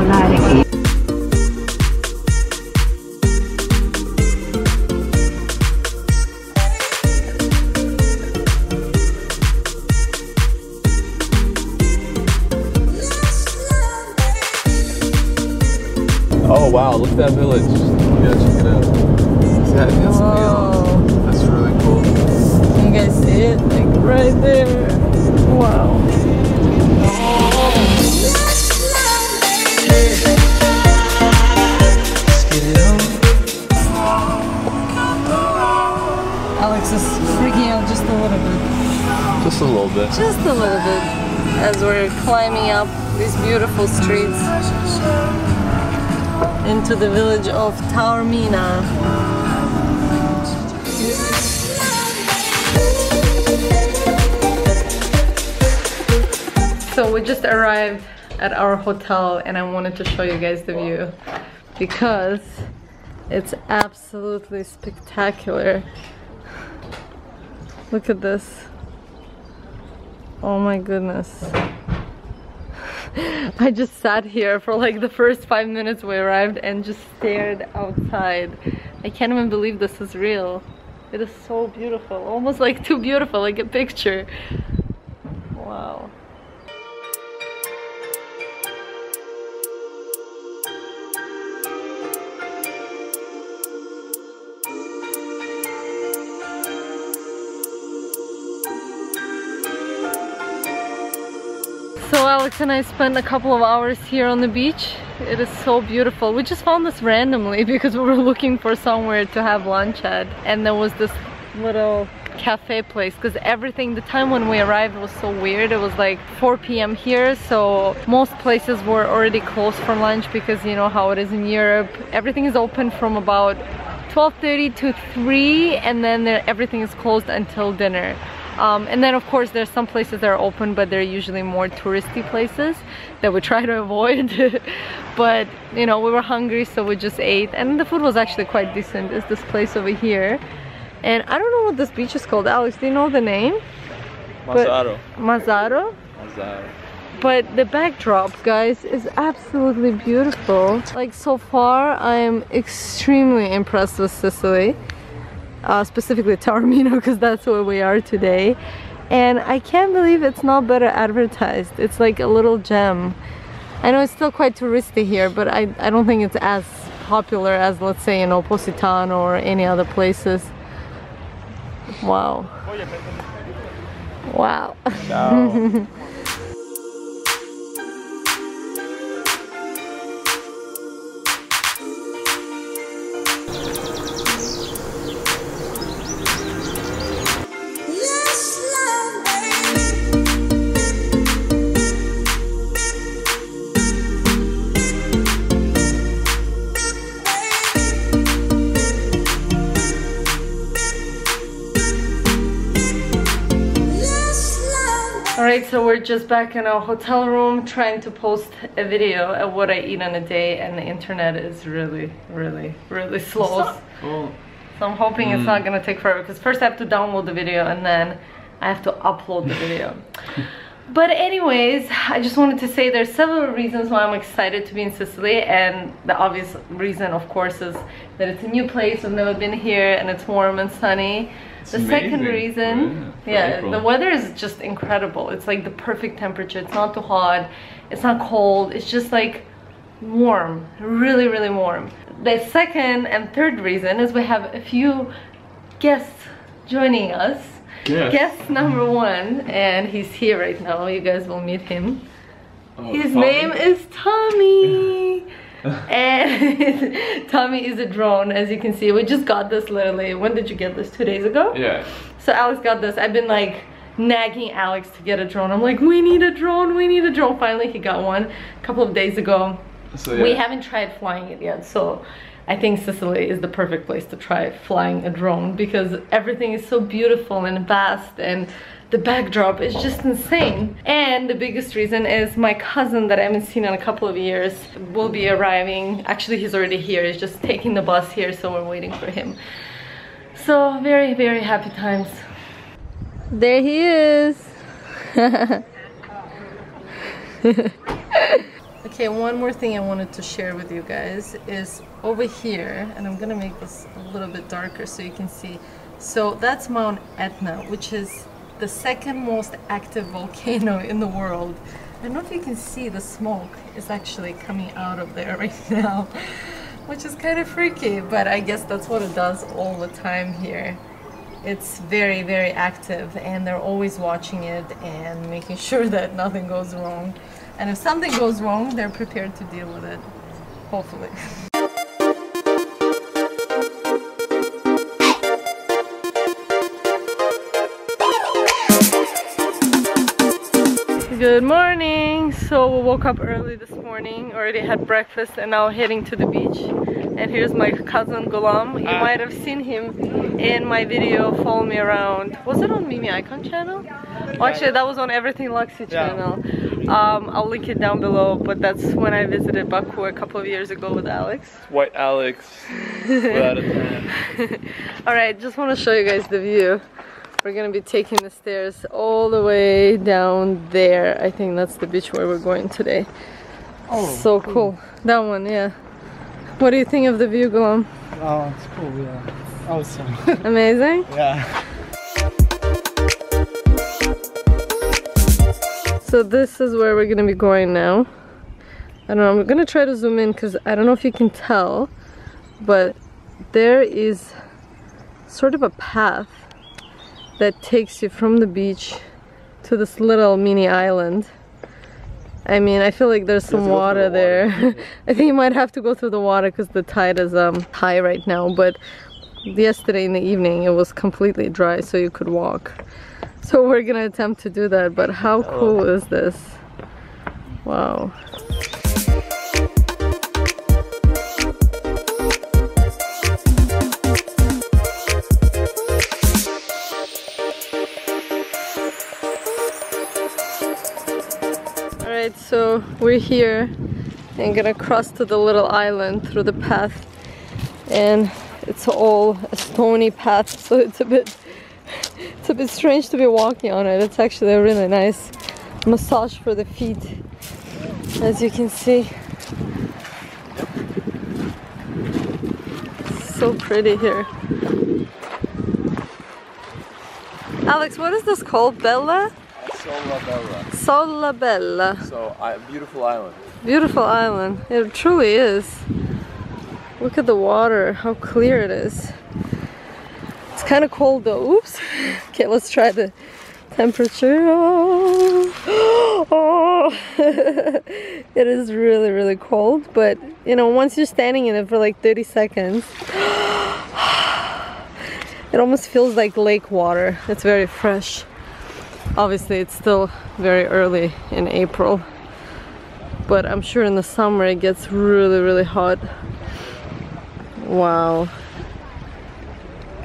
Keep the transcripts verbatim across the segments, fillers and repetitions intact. particolare che Oh wow, look at that village. Yeah, check it out. Is that Whoa. That's really cool. Can you guys see it? Like right there. Wow. Alex is freaking out just a little bit. Just a little bit. Just a little bit. As we're climbing up these beautiful streets into the village of Taormina. So we just arrived at our hotel and I wanted to show you guys the view because it's absolutely spectacular. Look at this. Oh my goodness. I just sat here for like the first five minutes we arrived and just stared outside. I can't even believe this is real. It is so beautiful, almost like too beautiful, like a picture. Wow. So Alex and I spent a couple of hours here on the beach. It is so beautiful. We just found this randomly because we were looking for somewhere to have lunch at. And there was this little cafe place because everything, the time when we arrived was so weird. It was like four p m here, so most places were already closed for lunch because you know how it is in Europe. Everything is open from about twelve thirty to three and then everything is closed until dinner. Um, and then of course there's some places that are open, but they're usually more touristy places that we try to avoid. But you know, we were hungry, so we just ate and the food was actually quite decent. It's this place over here and I don't know what this beach is called. Alex, do you know the name? Mazzaro. Mazzaro? Mazzaro. But the backdrop, guys, is absolutely beautiful. Like, so far I am extremely impressed with Sicily. Uh, specifically Taormina, because that's where we are today, and I can't believe it's not better advertised. It's like a little gem. I know it's still quite touristy here, but I, I don't think it's as popular as, let's say, you know, Positano or any other places. Wow. Wow. No. Alright, so we're just back in our hotel room trying to post a video of what I eat on a day, and the internet is really, really, really slow. Cool. So I'm hoping mm. it's not gonna take forever, because first I have to download the video and then I have to upload the video. But anyways, I just wanted to say there's several reasons why I'm excited to be in Sicily, and the obvious reason, of course, is that it's a new place, I've never been here, and it's warm and sunny. It's the amazing. Second reason, yeah, yeah April. The weather is just incredible. It's like the perfect temperature. It's not too hot, it's not cold, it's just like warm, really, really warm. The second and third reason is we have a few guests joining us. Yes. Guest number one, and he's here right now. You guys will meet him. Oh, His Tommy. name is Tommy. And Tommy is a drone, as you can see. We just got this literally. When did you get this? Two days ago? Yeah. So Alex got this. I've been like nagging Alex to get a drone. I'm like, we need a drone, we need a drone. Finally, he got one a couple of days ago. So, yeah. We haven't tried flying it yet, so I think Sicily is the perfect place to try flying a drone because everything is so beautiful and vast and the backdrop is just insane. And the biggest reason is my cousin that I haven't seen in a couple of years will be arriving. Actually, he's already here. He's just taking the bus here, so we're waiting for him. So very, very happy times. There he is. Okay, one more thing I wanted to share with you guys is over here, and I'm gonna make this a little bit darker so you can see. So that's Mount Etna, which is the second most active volcano in the world. I don't know if you can see the smoke is actually coming out of there right now, which is kind of freaky, but I guess that's what it does all the time here. It's very, very active, and they're always watching it and making sure that nothing goes wrong. And if something goes wrong, they're prepared to deal with it, hopefully. Good morning! So we woke up early this morning, already had breakfast, and now heading to the beach. And here's my cousin Ghulam. You uh, might have seen him in my video, Follow Me Around. Was it on Mimi Icon channel? Oh, actually, that was on Everything Luxy channel. Yeah. Um, I'll link it down below, but that's when I visited Baku a couple of years ago with Alex. White Alex. Alright, just want to show you guys the view. We're gonna be taking the stairs all the way down there. I think that's the beach where we're going today. Oh, so cool. cool. That one, yeah. What do you think of the view, Ghulam? Oh, it's cool, yeah. Awesome. Amazing? Yeah. So this is where we're gonna be going now. I don't know, I'm gonna try to zoom in because I don't know if you can tell, but there is sort of a path that takes you from the beach to this little mini island. I mean, I feel like there's some water, water there. I think you might have to go through the water because the tide is um, high right now, but yesterday in the evening it was completely dry so you could walk. So we're gonna attempt to do that, but how cool is this? Wow. So we're here and gonna cross to the little island through the path, and it's all a stony path, so it's a bit it's a bit strange to be walking on it. It's actually a really nice massage for the feet, as you can see. It's so pretty here. Alex, what is this called? Bella? Isola Bella. Isola Bella. So, uh, beautiful island. Beautiful island. It truly is. Look at the water, how clear it is. It's kind of cold though. Oops. Okay, let's try the temperature. Oh. Oh. It is really, really cold, but you know, once you're standing in it for like thirty seconds, it almost feels like lake water. It's very fresh. Obviously, it's still very early in April, but I'm sure in the summer it gets really, really hot. Wow.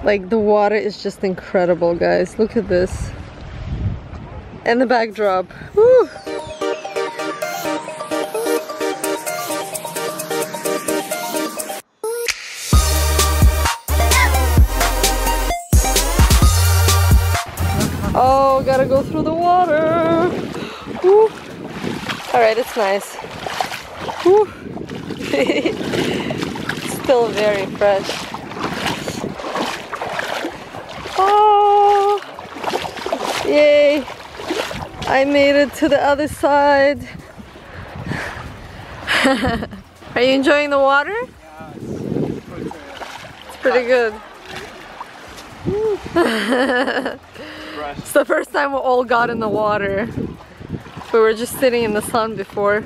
Like, the water is just incredible, guys. Look at this. And the backdrop. Woo! Oh, gotta go through the water. Woo. All right, it's nice. Woo. Still very fresh. Oh, yay! I made it to the other side. Are you enjoying the water? Yeah, it's pretty good. It's pretty good. It's the first time we all got in the water. We were just sitting in the sun before.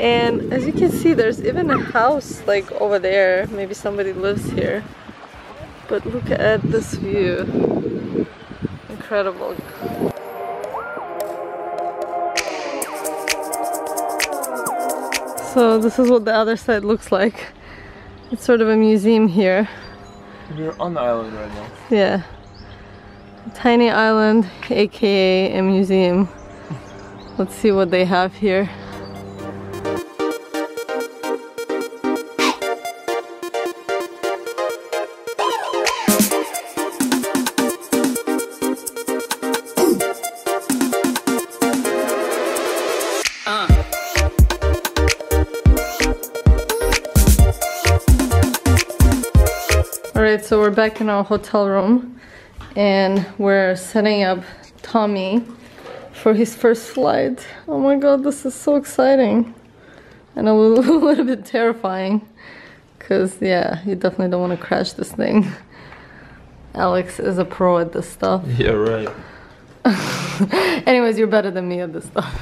And as you can see, there's even a house like over there. Maybe somebody lives here. But look at this view. Incredible. So this is what the other side looks like. It's sort of a museum here. You're on the island right now. Yeah. Tiny island, aka a museum. Let's see what they have here. Uh. back in our hotel room and we're setting up Tommy for his first flight. Oh my god, this is so exciting and a little, a little bit terrifying, because yeah, you definitely don't want to crash this thing. Alex is a pro at this stuff. Yeah, right. Anyways, you're better than me at this stuff.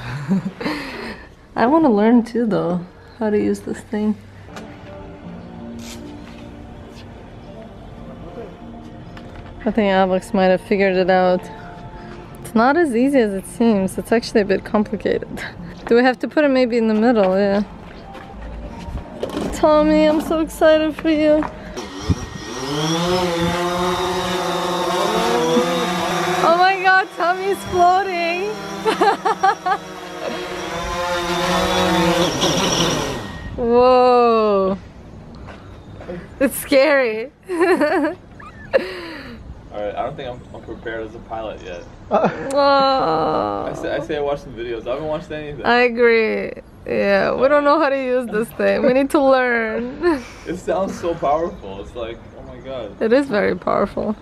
I want to learn too though, how to use this thing. I think Alex might have figured it out. It's not as easy as it seems. It's actually a bit complicated. Do we have to put it maybe in the middle? Yeah. Tommy, I'm so excited for you. Oh my god, Tommy's floating. Whoa. It's scary. Alright, I don't think I'm, I'm prepared as a pilot yet. Oh. I, say, I say I watched some videos. I haven't watched anything. I agree. Yeah, we don't know how to use this thing. We need to learn. It sounds so powerful. It's like, oh my god. It is very powerful.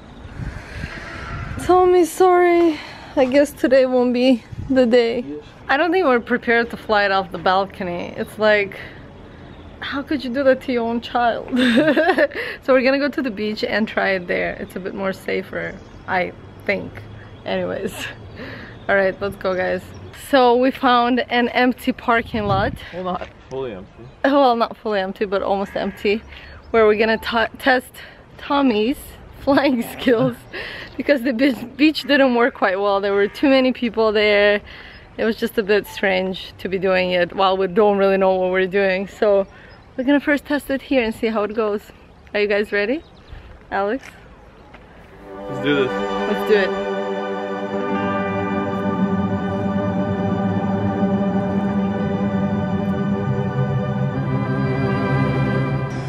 Tommy, sorry. I guess today won't be the day. I don't think we're prepared to fly it off the balcony. It's like, how could you do that to your own child? So we're gonna go to the beach and try it there. It's a bit more safer, I think. Anyways, all right, let's go, guys. So we found an empty parking lot. Well, not fully empty. Well, not fully empty, but almost empty, where we're gonna t test Tommy's flying skills, because the beach didn't work quite well. There were too many people there. It was just a bit strange to be doing it while we don't really know what we're doing. So we're gonna first test it here and see how it goes. Are you guys ready? Alex? Let's do this. Let's do it.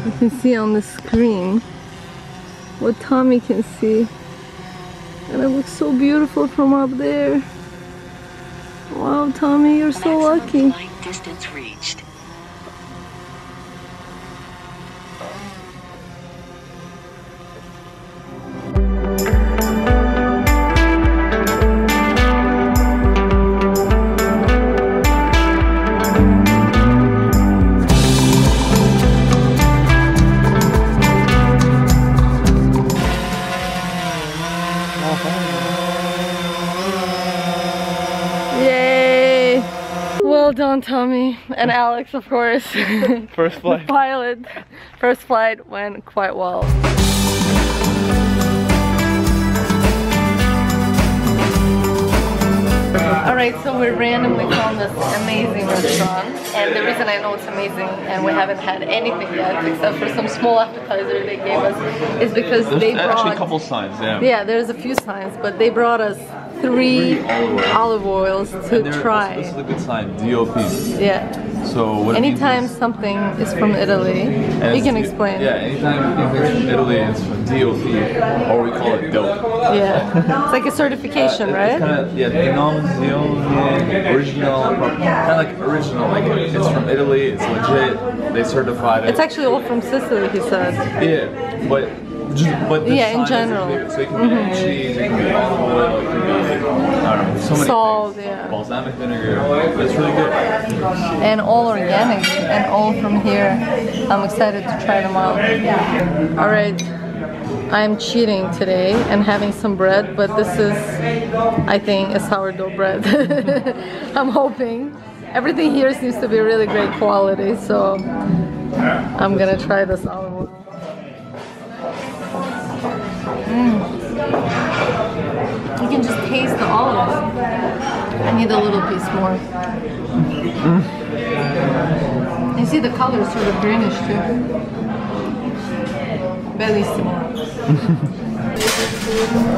You can see on the screen what Tommy can see. And it looks so beautiful from up there. Wow, Tommy, you're so lucky. Flight distance reached. Tommy and Alex, of course. First flight. Pilot. First flight went quite well. Alright, so we randomly found this amazing restaurant, and the reason I know it's amazing and we haven't had anything yet except for some small appetizer they gave us is because there's they brought... There's actually a couple signs, yeah. Yeah, there's a few signs, but they brought us three olive oils to try. This is a good sign, D O P. Yeah. So what anytime something is from Italy, you can explain. Yeah, anytime it's from Italy, it's from D O P, or we call it dope. Yeah. It's like a certification, uh, it, right? It's kinda, yeah, denom, original, kind of like original. Like it's from Italy, it's legit, they certified it. It's actually all from Sicily, he said. Yeah, but. Just, but yeah, in general. Big, so it can be mm-hmm. cheese, it can be olive oil, it can be, I don't know, so many salt, things. Yeah. Balsamic vinegar, it's really good. And all organic, and all from here. I'm excited to try them out. Alright, I'm cheating today and having some bread, but this is, I think, a sourdough bread. I'm hoping. Everything here seems to be really great quality, so I'm gonna try this olive oil. Mm. You can just taste the olives. I need a little piece more. Mm. You see the color is sort of greenish too. Bellissimo.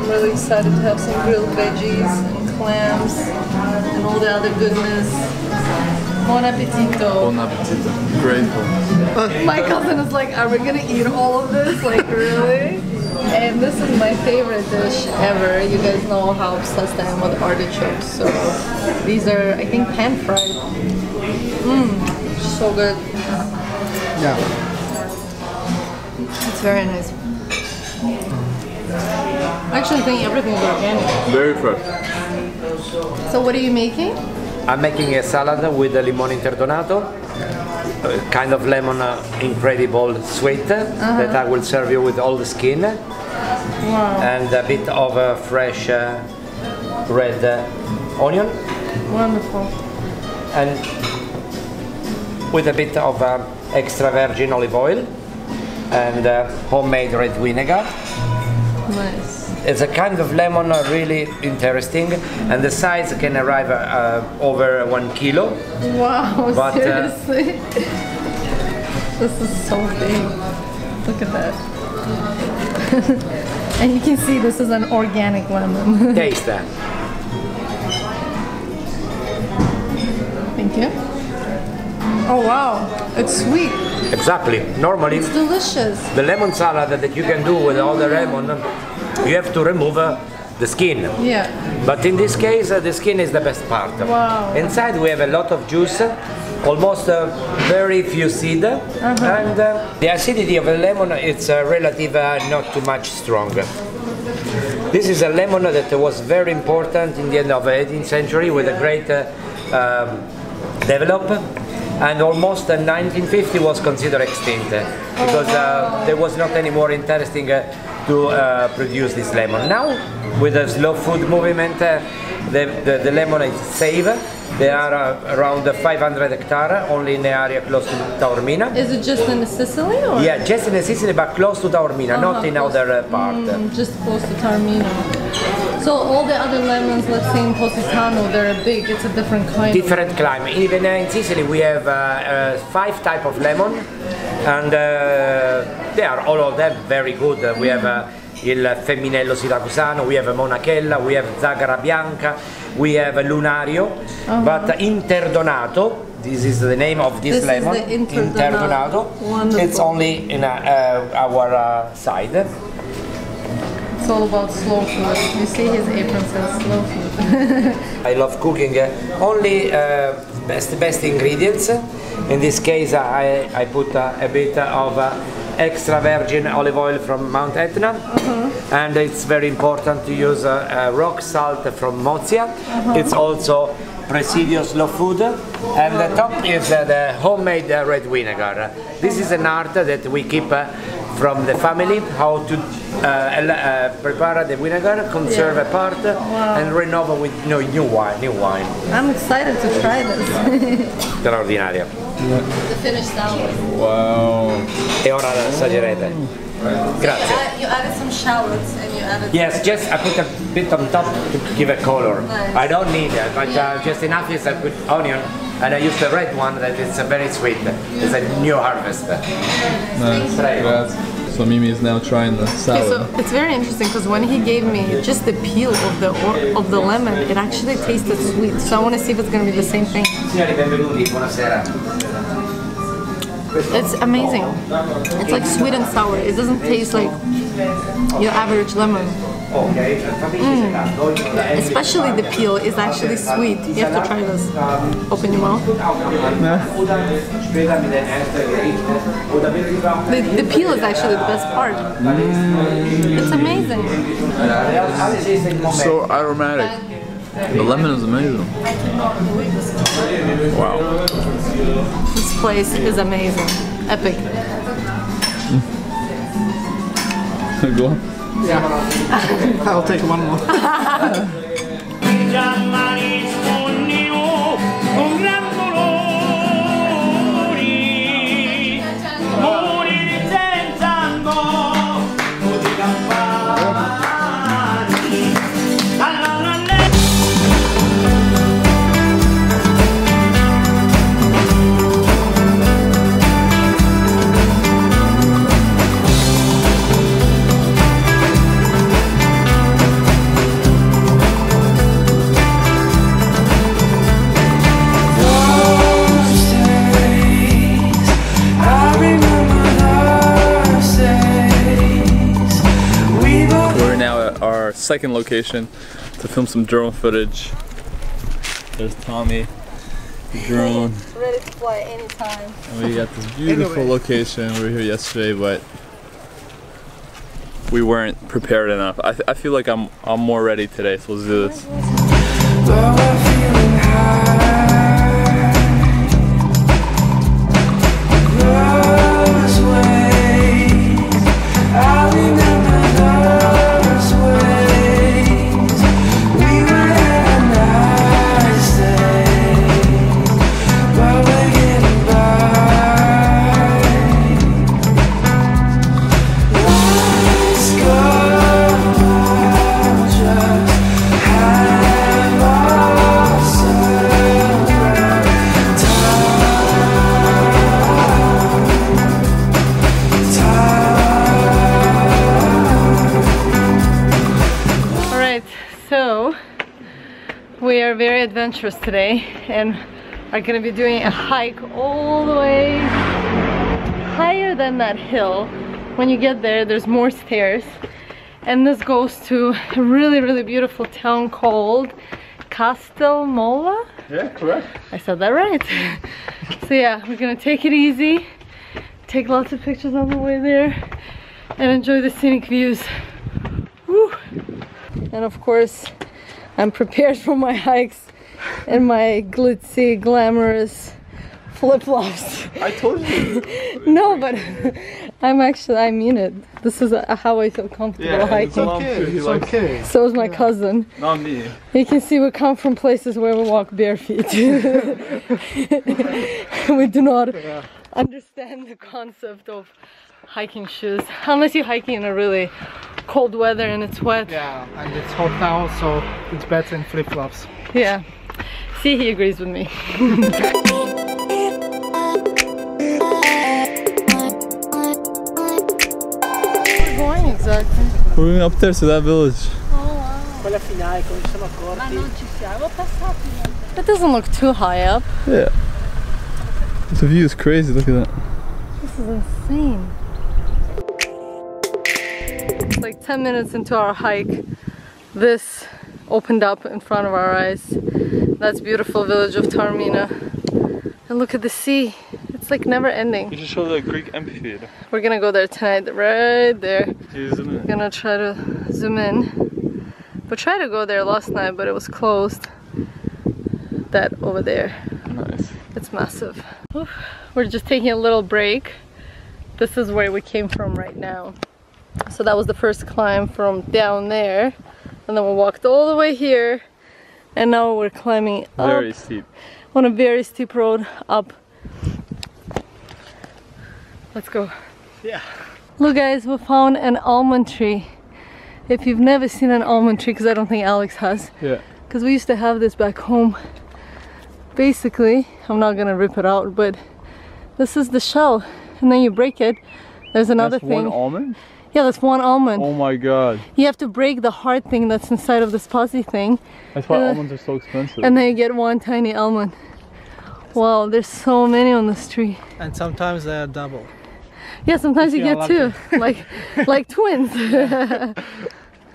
I'm really excited to have some grilled veggies and clams and all the other goodness. Buon appetito. Buon appetito. Grateful. My cousin is like, are we gonna eat all of this? Like, really? And this is my favorite dish ever. You guys know how obsessed I am with artichokes. So these are, I think, pan fried. Mmm, so good. Yeah. It's very nice. I actually think everything is organic. Very fresh. So what are you making? I'm making a salad with a limon interdonato, a kind of lemon, uh, incredible sweet, uh-huh. that I will serve you with all the skin. Wow. And a bit of a fresh uh, red uh, onion. Wonderful. And with a bit of uh, extra virgin olive oil and uh, homemade red vinegar. Nice. It's a kind of lemon, uh, really interesting, and the size can arrive uh, over one kilo. Wow, but, seriously? Uh, this is so big. Look at that. And you can see this is an organic lemon. Taste that. Thank you. Oh wow, it's sweet. Exactly. Normally, it's delicious. The lemon salad that you can do with all the lemon, you have to remove uh, the skin. Yeah. But in this case, uh, the skin is the best part. Wow. Inside we have a lot of juice, almost uh, very few seed, uh-huh. and uh, the acidity of the lemon it's uh, relative, uh, not too much stronger. This is a lemon that was very important in the end of the eighteenth century with a great uh, um, development. And almost uh, nineteen fifty was considered extinct uh, because uh, there was not any more interesting uh, to uh, produce this lemon. Now, with the slow food movement, uh, the, the, the lemon is safe. There are uh, around five hundred hectares only in the area close to Taormina. Is it just in Sicily? Or? Yeah, just in Sicily, but close to Taormina, uh-huh, not in other uh, part. Mm, just close to Taormina. So all the other lemons, let's say in Positano, they're big, it's a different climate. Different climate. Even in Sicily we have uh, uh, five types of lemon, and uh, they are all of them very good. Uh, we have uh, il Femminello Siracusano, we have a Monachella, we have Zagara Bianca, we have a Lunario, uh-huh. but uh, Interdonato, this is the name of this, this lemon, is the Interdonato, Interdonato. It's only in uh, uh, our uh, side. It's all about slow food. You see his apron says slow food. I love cooking uh, only uh, best best ingredients. In this case uh, I, I put uh, a bit of uh, extra virgin olive oil from Mount Etna, uh-huh. and it's very important to use uh, uh, rock salt from Mozia. Uh-huh. It's also Presidio slow food, and the top is uh, the homemade uh, red vinegar. This is an art that we keep uh, from the family, how to uh, uh, prepare the vinegar, conserve yeah. a part, wow. and renova with you know, new wine. New wine. I'm excited to try this. Straordinaria. The finished salad. Wow. E ora la assaggerete. Grazie. So you, add, you added some shallots and you added. Yes, just I put a bit on top to give a color. Nice. I don't need that, but yeah. uh, just enough is I put onion. And I use the red one that it's a very sweet. It's a new harvest. Nice. Nice. So Mimi is now trying the salad. Okay, so it's very interesting because when he gave me just the peel of the or of the lemon, it actually tasted sweet. So I want to see if it's going to be the same thing. It's amazing. It's like sweet and sour. It doesn't taste like your average lemon. Mm. Especially the peel is actually sweet. You have to try this. Open your mouth. Yeah. The, the peel is actually the best part. Mm. It's amazing. So aromatic. The lemon is amazing. Wow. This place is amazing. Epic. Go on. Yeah, I'll take one more. Second location to film some drone footage. There's Tommy, the drone. It's ready to fly anytime. And we got this beautiful anyway. Location. We were here yesterday, but we weren't prepared enough. I, th I feel like I'm, I'm more ready today, so let's do this. We are very adventurous today and are going to be doing a hike all the way higher than that hill. When you get there, there's more stairs, and this goes to a really, really beautiful town called Castelmola. Yeah, correct. I said that right. So yeah, we're going to take it easy, take lots of pictures on the way there, and enjoy the scenic views. Woo. And of course, I'm prepared for my hikes and my glitzy, glamorous flip-flops. I told you. No, but I'm actually, I mean it. This is a, how I feel comfortable yeah, hiking. It's okay, it's okay. So is my yeah. cousin. Not me. You can see we come from places where we walk bare feet. We do not yeah. understand the concept of hiking shoes, unless you're hiking in a really cold weather and it's wet. Yeah, and it's hot now, so it's better in flip-flops. Yeah, see, he agrees with me. Where are we going exactly? We're going up there to that village. Oh wow. That doesn't look too high up. Yeah. The view is crazy, look at that. This is insane. Like ten minutes into our hike, this opened up in front of our eyes. That's beautiful village of Taormina. And look at the sea. It's like never ending. You should show the Greek amphitheater. We're gonna go there tonight, right there. We're gonna try to zoom in. We tried to go there last night, but it was closed. That over there. Nice. It's massive. Oof. We're just taking a little break. This is where we came from right now. So that was the first climb from down there, and then we walked all the way here, and now we're climbing up. Very steep. On a very steep road up. Let's go. Yeah. Look guys, we found an almond tree. If you've never seen an almond tree, because I don't think Alex has. Yeah. Because we used to have this back home. Basically, I'm not gonna rip it out, but this is the shell, and then you break it. There's another that's thing. One almond? Yeah, that's one almond. Oh my god. You have to break the hard thing that's inside of this fuzzy thing. That's why and almonds are so expensive. And then you get one tiny almond. Wow, there's so many on this tree. And sometimes they are double. Yeah, sometimes you, you get two. like like twins.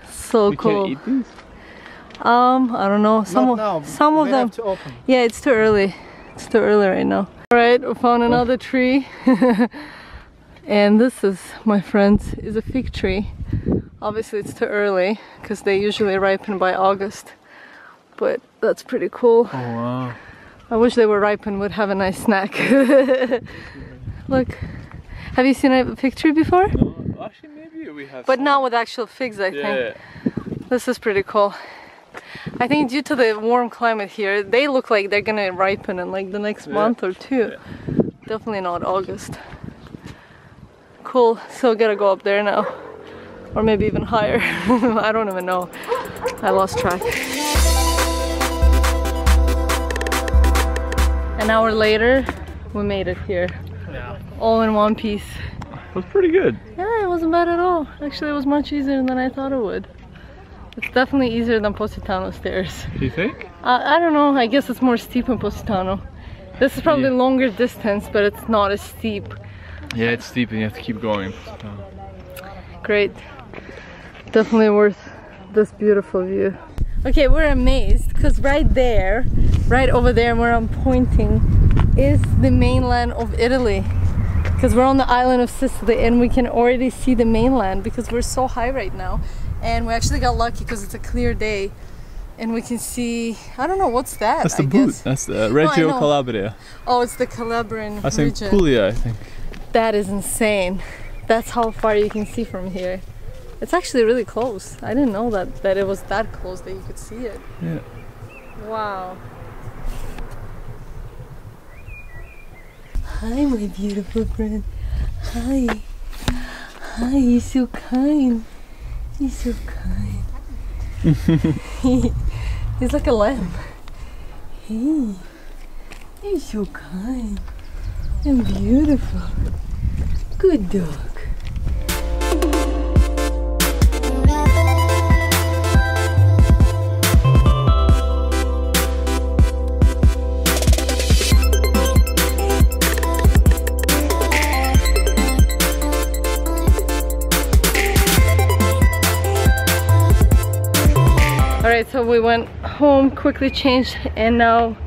So you cool. You can eat these? Um, I don't know. Some Not now, of, some of them. Have to open. Yeah, it's too early. It's too early right now. Alright, we found another tree. And this is, my friends, is a fig tree. Obviously it's too early because they usually ripen by August, but that's pretty cool. Oh wow. I wish they were ripened, would have a nice snack. Look, have you seen a fig tree before? No, actually maybe we have, but some. Not with actual figs, I yeah. think. This is pretty cool. I think due to the warm climate here, they look like they're gonna ripen in like the next yeah. month or two. Yeah. Definitely not August. Cool, so gotta go up there now, or maybe even higher. I don't even know, I lost track. An hour later, we made it here, yeah. all in one piece. It was pretty good. Yeah, it wasn't bad at all. Actually, it was much easier than I thought it would. It's definitely easier than Positano stairs. Do you think? Uh, I don't know, I guess it's more steep in Positano. This is probably yeah. longer distance, but it's not as steep. Yeah, it's steep and you have to keep going. So. Great. Definitely worth this beautiful view. Okay, we're amazed because right there, right over there where I'm pointing, is the mainland of Italy. because we're on the island of Sicily and we can already see the mainland because we're so high right now. And we actually got lucky because it's a clear day and we can see, I don't know what's that. That's the boot. That's the Reggio no, Calabria. Oh, it's the Calabrian region. I think Puglia, I think. That is insane. That's how far you can see from here. It's actually really close. I didn't know that that it was that close that you could see it. Yeah. Wow. Hi, my beautiful friend. Hi. Hi, you're so kind. You're so kind. He's like a lamb. Hey. You're so kind and beautiful. Good dog. Alright, so we went home, quickly changed, and now...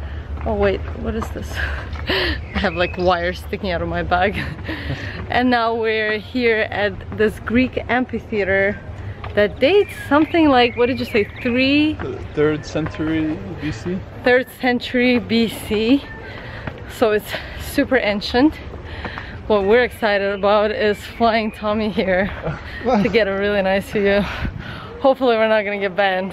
Oh wait, what is this? I have like wires sticking out of my bag. And now we're here at this Greek amphitheater that dates something like, what did you say, three? Third century B C? Third century B C. So it's super ancient. What we're excited about is flying Tommy here to get a really nice view. Hopefully we're not gonna get banned.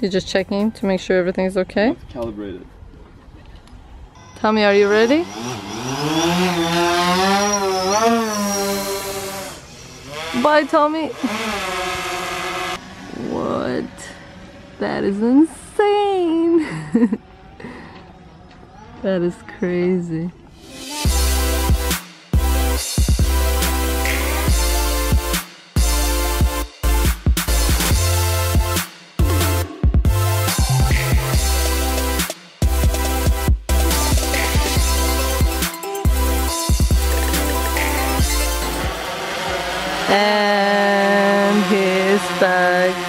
You're just checking to make sure everything's okay? Let's calibrate it. Tommy, are you ready? Bye, Tommy! What? That is insane! That is crazy. And he's back.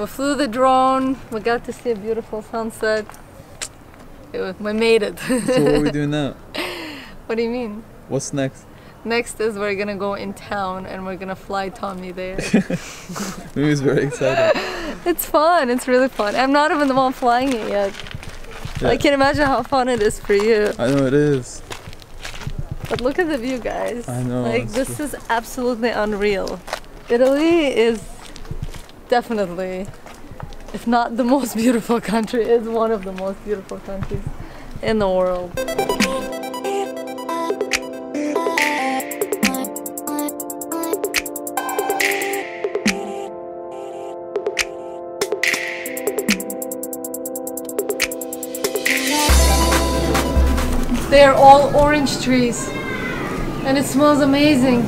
We flew the drone, we got to see a beautiful sunset. It was, we made it. So what are we doing now? What do you mean? What's next? Next is we're gonna go in town and we're gonna fly Tommy there. He was very excited. It's fun, it's really fun. I'm not even the one flying it yet. Yeah. I can imagine how fun it is for you. I know it is. But look at the view, guys. I know. Like, this true. is absolutely unreal. Italy is definitely, if not the most beautiful country, it's one of the most beautiful countries in the world. They're all orange trees and it smells amazing.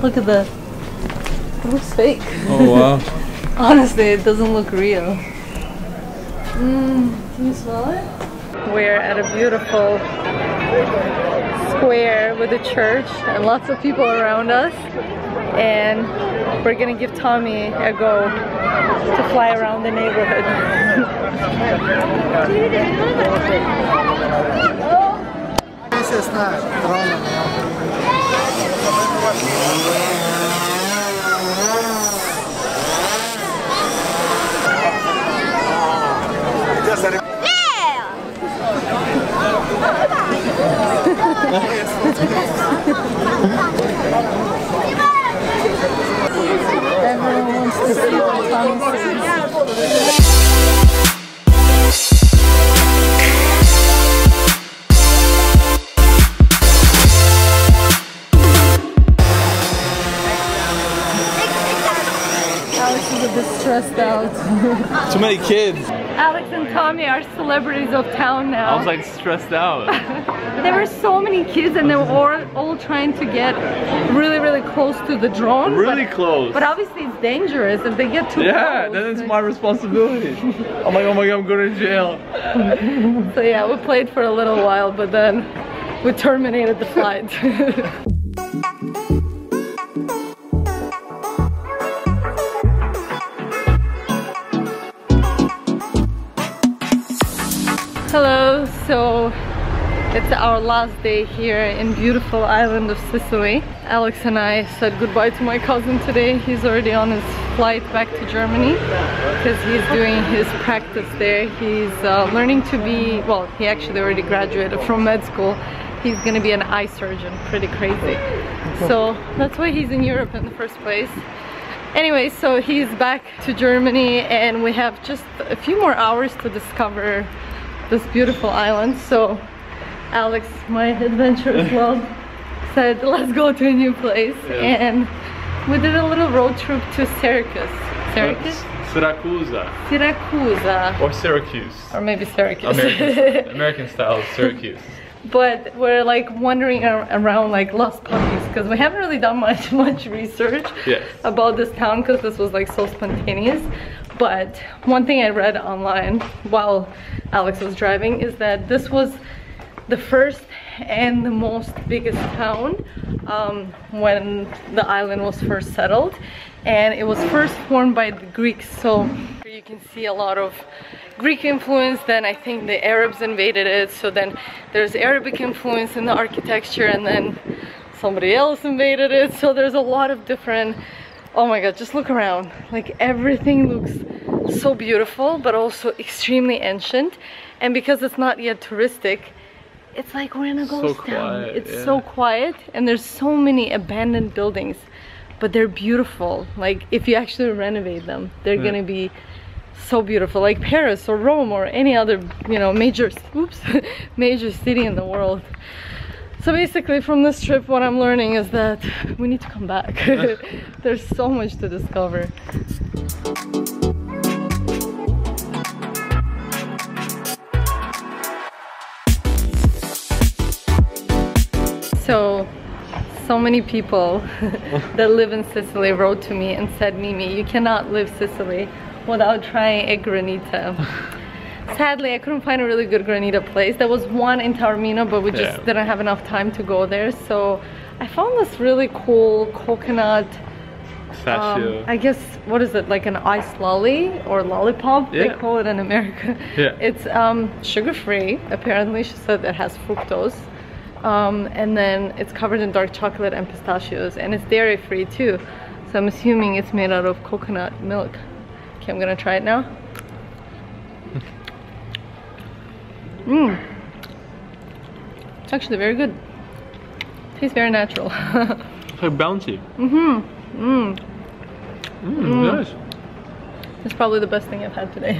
Look at that. It looks fake. Oh wow. Honestly, it doesn't look real. Mm, can you smell it? We're at a beautiful square with a church and lots of people around us. And we're gonna give Tommy a go to fly around the neighborhood. This is not everyone wants to see what Tommy sees. Stressed out. Too many kids. Alex and Tommy are celebrities of town now. I was like stressed out. There were so many kids and they were all, all trying to get really, really close to the drone. Really but, close. But obviously it's dangerous if they get too yeah, close. Yeah, then it's like, my responsibility. I'm like, oh my god, I'm going to jail. So yeah, we played for a little while, but then we terminated the flight. Hello, so it's our last day here in beautiful island of Sicily. Alex and I said goodbye to my cousin today. He's already on his flight back to Germany because he's doing his practice there. He's uh, learning to be, well, he actually already graduated from med school. He's gonna be an eye surgeon, pretty crazy. So that's why he's in Europe in the first place. Anyway, so he's back to Germany and we have just a few more hours to discover this beautiful island. So Alex, my adventurous love, said let's go to a new place. Yeah. And we did a little road trip to Syracuse. Syracuse? Uh, Syracuse. Syracuse. Or Syracuse. Or maybe Syracuse. American, American style Syracuse. But we're like wandering around like lost puppies because we haven't really done much much research yes. about this town because this was like so spontaneous. But one thing I read online while Alex was driving is that this was the first and the most biggest town um, when the island was first settled, and it was first formed by the Greeks. So you can see a lot of Greek influence, then I think the Arabs invaded it, so then there's Arabic influence in the architecture, and then somebody else invaded it, so there's a lot of different... Oh my god, just look around, like everything looks so beautiful but also extremely ancient, and because it's not yet touristic, it's like we're in a ghost town. It's yeah. so quiet, and there's so many abandoned buildings, but they're beautiful. Like if you actually renovate them, they're yeah. gonna be so beautiful, like Paris or Rome or any other, you know, major oops major city in the world. So basically from this trip what I'm learning is that we need to come back. There's so much to discover. So so many people that live in Sicily wrote to me and said, Mimi, you cannot leave Sicily without trying a granita. Sadly, I couldn't find a really good granita place. There was one in Taormina, but we just yeah. didn't have enough time to go there. So I found this really cool coconut, um, I guess, what is it, like an ice lolly or lollipop? Yeah. They call it in America. Yeah. It's um, sugar-free, apparently. She said it has fructose. Um, and then it's covered in dark chocolate and pistachios. And it's dairy-free too. So I'm assuming it's made out of coconut milk. Okay, I'm gonna try it now. Mmm, it's actually very good. Tastes very natural. It's like bouncy. Mm-hmm. Mmm. Mmm, nice. It's probably the best thing I've had today.